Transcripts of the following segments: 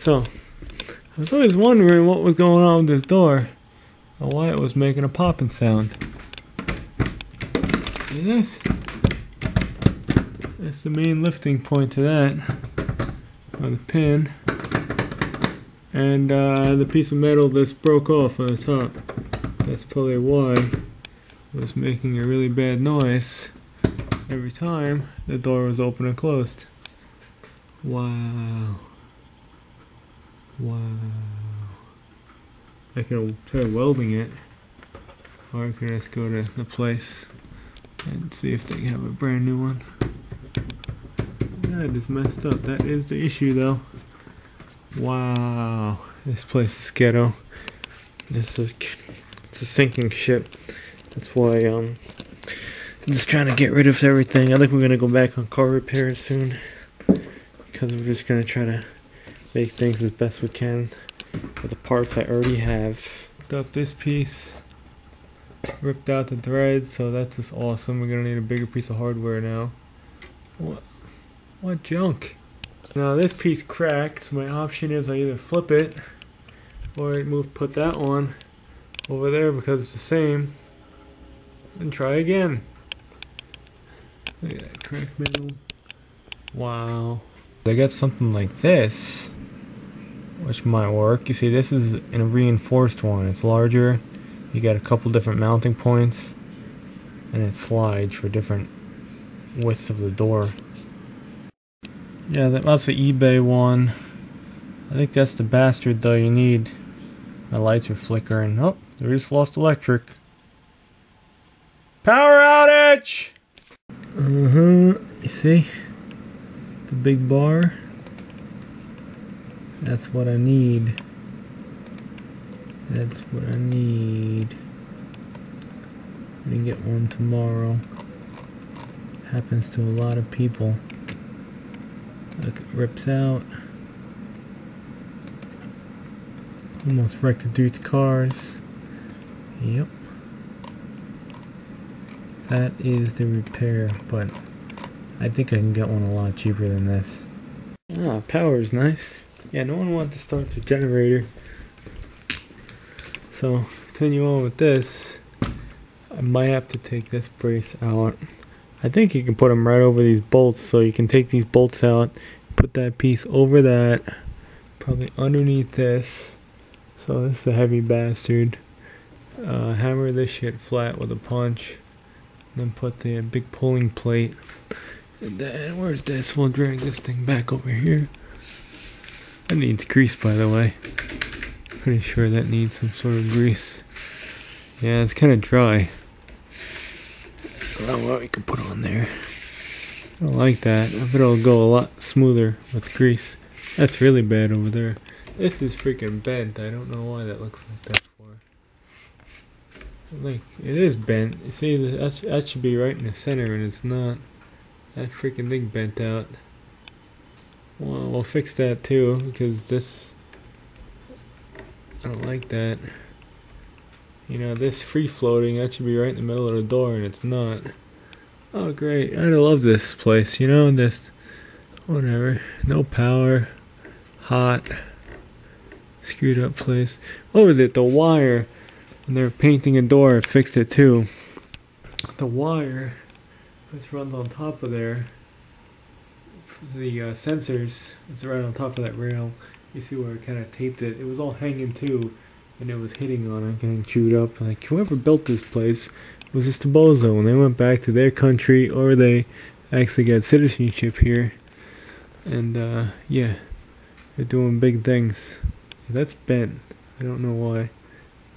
So, I was always wondering what was going on with this door and why it was making a popping sound. See this? That's the main lifting point to that, on the pin, and the piece of metal that's broke off on the top. That's probably why it was making a really bad noise every time the door was open and closed. Wow. Wow. I could try welding it, or I could just go to the place and see if they have a brand new one. That is messed up. That is the issue though. Wow. This place is ghetto. It's a sinking ship. That's why I'm just trying to get rid of everything. I think we're going to go back on car repairs soon, because we're just going to try to make things as best we can with the parts I already have. Ripped up this piece, ripped out the thread, so that's just awesome. We're gonna need a bigger piece of hardware now. What junk. Now this piece cracked, so my option is I either flip it or put that on over there because it's the same, and try again. Look at that cracked metal. Wow. I got something like this, which might work. You see, this is a reinforced one. It's larger. You got a couple different mounting points, and it slides for different widths of the door. Yeah, that's the eBay one. I think that's the bastard though you need. My lights are flickering. Oh, there is lost electric. Power outage! You see? The big bar, that's what I need. That's what I need. I'm gonna get one tomorrow. Happens to a lot of people. Look, it rips out. Almost wrecked the dude's cars. Yep. That is the repair, but I think I can get one a lot cheaper than this. Ah, power is nice. Yeah, no one wanted to start the generator. So, continue on with this. I might have to take this brace out. I think you can put them right over these bolts, so you can take these bolts out, put that piece over that, probably underneath this. So this is a heavy bastard. Hammer this shit flat with a punch, and then put the big pulling plate. And then, where's this? We'll drag this thing back over here. That needs grease, by the way. Pretty sure that needs some sort of grease. Yeah, it's kind of dry. I don't know what we can put on there. I don't like that. I bet it'll go a lot smoother with grease. That's really bad over there. This is freaking bent. I don't know why that looks like that for. Like, it is bent. You see, that should be right in the center, and it's not. That freaking thing bent out. Well, we'll fix that too, because this, I don't like that. You know, this free floating, that should be right in the middle of the door, and it's not. Oh great, I love this place, you know, this, whatever, no power, hot, screwed up place. What was it, the wire, when they were painting a door, I fixed it too. The wire, which runs on top of there, the sensors, it's right on top of that rail. You see where I kind of taped it. It was all hanging too, and it was hitting on it, getting chewed up. Like, whoever built this place was just a bozo. When they went back to their country, or they actually got citizenship here, and yeah, they're doing big things. That's bent. I don't know why. I'm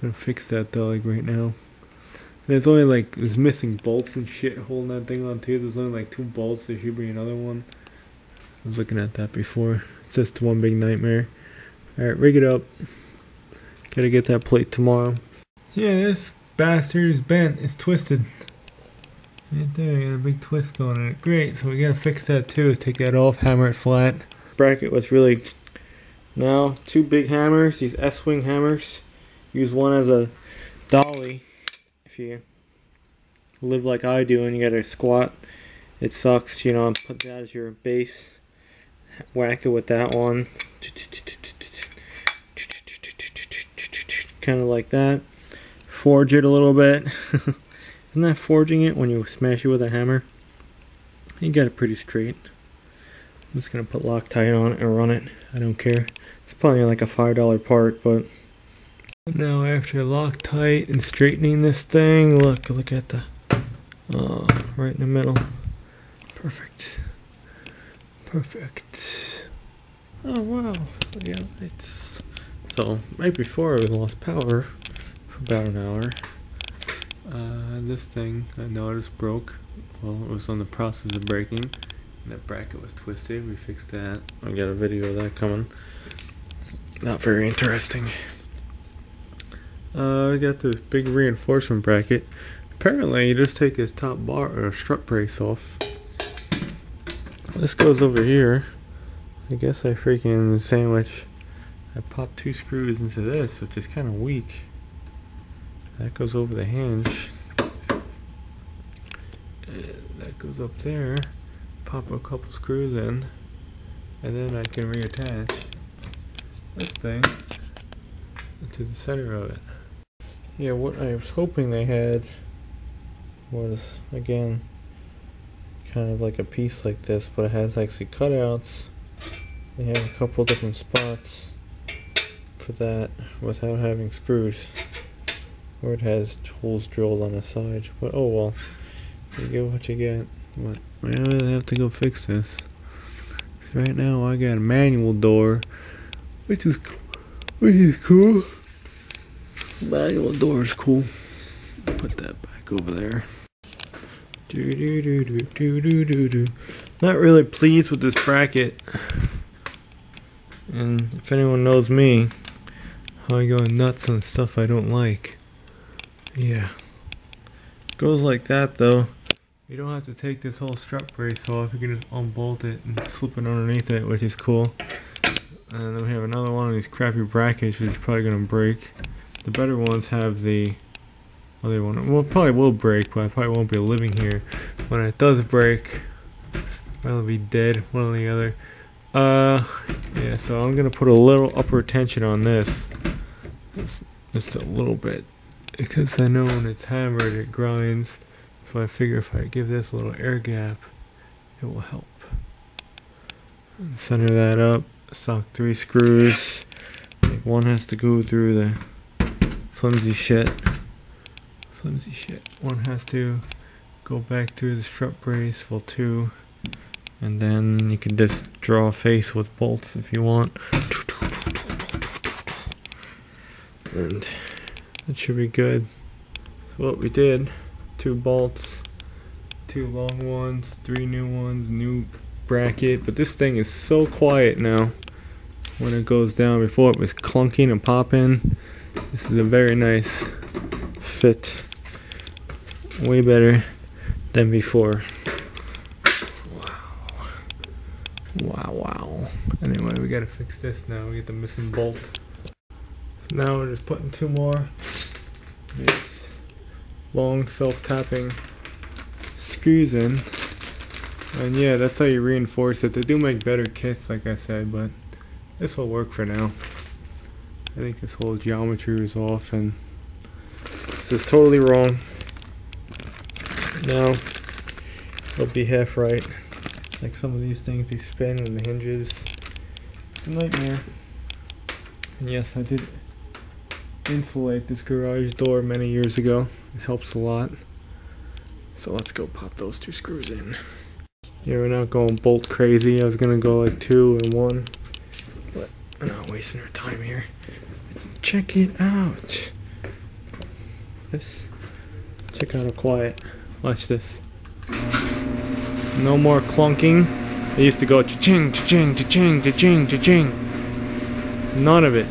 gonna fix that though, like right now. And it's only like, there's missing bolts and shit holding that thing on too. There's only like 2 bolts, there should be another one. I was looking at that before. It's just one big nightmare. Alright, rig it up. Gotta get that plate tomorrow. Yeah, this bastard is bent, it's twisted. Right there, you got a big twist going on it. Great, so we gotta fix that too. Take that off, hammer it flat. Bracket was really, now, 2 big hammers, these S-wing hammers. Use one as a dolly. If you live like I do and you gotta squat, it sucks, you know, put that as your base, whack it with that one, kind of like that. Forge it a little bit. Isn't that forging it when you smash it with a hammer? You got it pretty straight. I'm just going to put Loctite on it and run it. I don't care. It's probably like a $5 part, but... Now after Loctite and straightening this thing, look at the... right in the middle. Perfect. Perfect. Oh wow, yeah, it's... So, right before we lost power for about an hour, this thing I noticed broke. Well, it was on the process of breaking, and that bracket was twisted. We fixed that. I got a video of that coming. Not very interesting. I got this big reinforcement bracket. Apparently, you just take this top bar or strut brace off. This goes over here. I guess I freaking sandwich. I popped two screws into this, which is kind of weak. That goes over the hinge. And that goes up there. Pop a couple screws in, and then I can reattach this thing to the center of it. Yeah, what I was hoping they had was, again, kind of like a piece like this, but it has actually cutouts. They have a couple different spots for that without having screws, or it has holes drilled on the side. But oh well, you get what you get. But well, I have to go fix this. So right now I got a manual door, which is cool. Manual door is cool. Put that back over there. Not really pleased with this bracket, and if anyone knows me, how I go nuts on stuff I don't like. Yeah, goes like that though. You don't have to take this whole strut brace off. You can just unbolt it and slip it underneath it, which is cool. And then we have another one of these crappy brackets, which is probably gonna break. The better ones have the other one. Well, it probably will break, but I probably won't be living here when it does break. I'll be dead, one or the other. Yeah, so I'm gonna put a little upper tension on this, just a little bit, because I know when it's hammered it grinds, so I figure if I give this a little air gap, it will help. Center that up, sock three screws, like one has to go through the flimsy shit, one has to go back through the strut brace, well two. And then you can just draw a face with bolts if you want. And that should be good. So what we did, 2 bolts, 2 long ones, 3 new ones, new bracket. But this thing is so quiet now when it goes down. Before it was clunking and popping. This is a very nice fit. Way better than before. Wow. Anyway, we gotta fix this now. We get the missing bolt. So now we're just putting 2 more these long self-tapping screws in. And yeah, that's how you reinforce it. They do make better kits, like I said, but this will work for now. I think this whole geometry was off, and this is totally wrong. Now, it'll be half right. Like some of these things, they spin and the hinges. It's a nightmare. And yes, I did insulate this garage door many years ago. It helps a lot. So let's go pop those 2 screws in. Yeah, we're not going bolt crazy. I was gonna go like 2 and 1. But I'm not wasting our time here. Check it out. This. Check out how quiet. Watch this. No more clunking. It used to go cha-ching, cha-ching, cha-ching, cha-ching, cha-ching. None of it.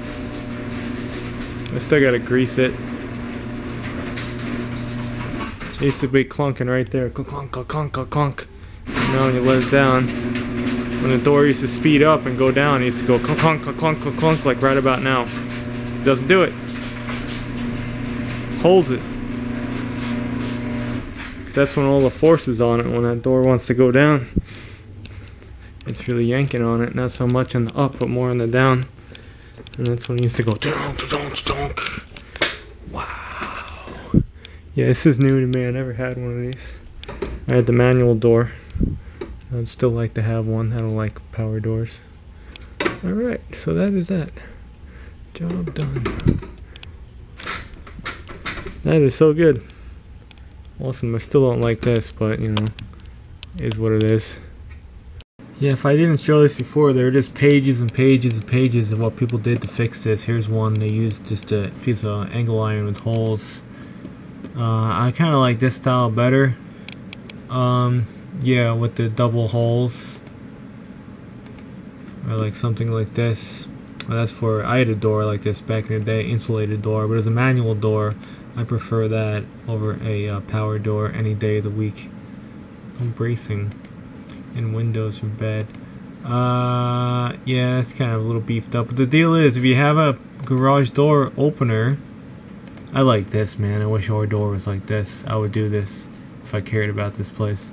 I still gotta grease it. It used to be clunking right there. Clunk, clunk, clunk, clunk, clunk. Now when you let it down, when the door used to speed up and go down, it used to go clunk, clunk, clunk, clunk, clunk, like right about now. It doesn't do it. Holds it. That's when all the force is on it, when that door wants to go down. It's really yanking on it, not so much on the up, but more on the down. and that's when he used to go donk. Wow. Yeah, this is new to me. I never had one of these. I had the manual door. I'd still like to have one. I don't like power doors. Alright, so that is that. Job done. That is so good. Awesome. I still don't like this, but you know, is what it is. Yeah, if I didn't show this before, there are just pages and pages and pages of what people did to fix this. Here's one. They used just a piece of angle iron with holes. I kind of like this style better. Yeah, with the double holes. Or like something like this. Well, that's for, I had a door like this back in the day, insulated door, but it was a manual door. I prefer that over a power door any day of the week. I'm bracing. And windows are bad. Yeah, it's kind of a little beefed up. But the deal is, if you have a garage door opener, I like this, man. I wish our door was like this. I would do this if I cared about this place.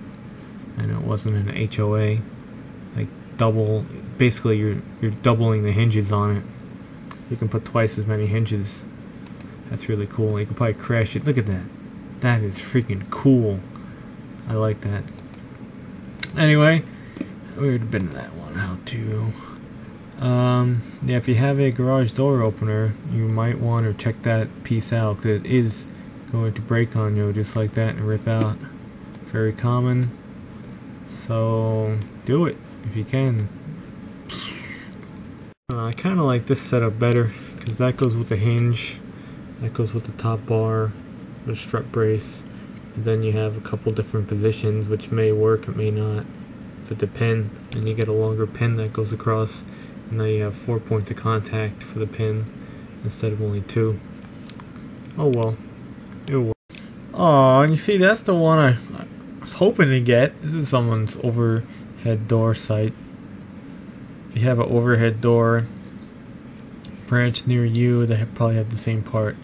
I know it wasn't an HOA. Like double, basically you're doubling the hinges on it. You can put twice as many hinges. That's really cool. You can probably crash it. Look at that. That is freaking cool. I like that. Anyway, we already been to that one out too. Yeah, if you have a garage door opener, you might want to check that piece out because it is going to break on you just like that and rip out. Very common. So do it if you can. I kind of like this setup better because that goes with the hinge, that goes with the top bar, the strut brace. Then you have a couple different positions, which may work, it may not, but the pin, and you get a longer pin that goes across, and now you have 4 points of contact for the pin instead of only 2. Oh well, it will. Oh, and you see, that's the one I was hoping to get. This is someone's overhead door site. If you have an overhead door branch near you, they probably have the same part.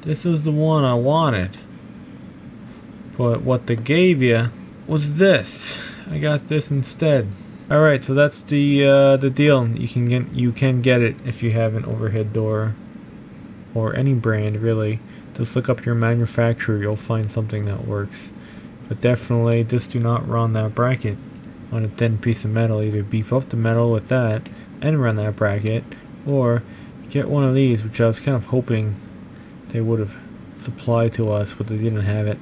This is the one I wanted. But what they gave you was this. I got this instead. All right, so that's the deal. You can get it if you have an overhead door, or any brand really. Just look up your manufacturer. You'll find something that works. But definitely, just do not run that bracket on a thin piece of metal. Either beef up the metal with that and run that bracket, or get one of these, which I was kind of hoping they would have supplied to us, but they didn't have it.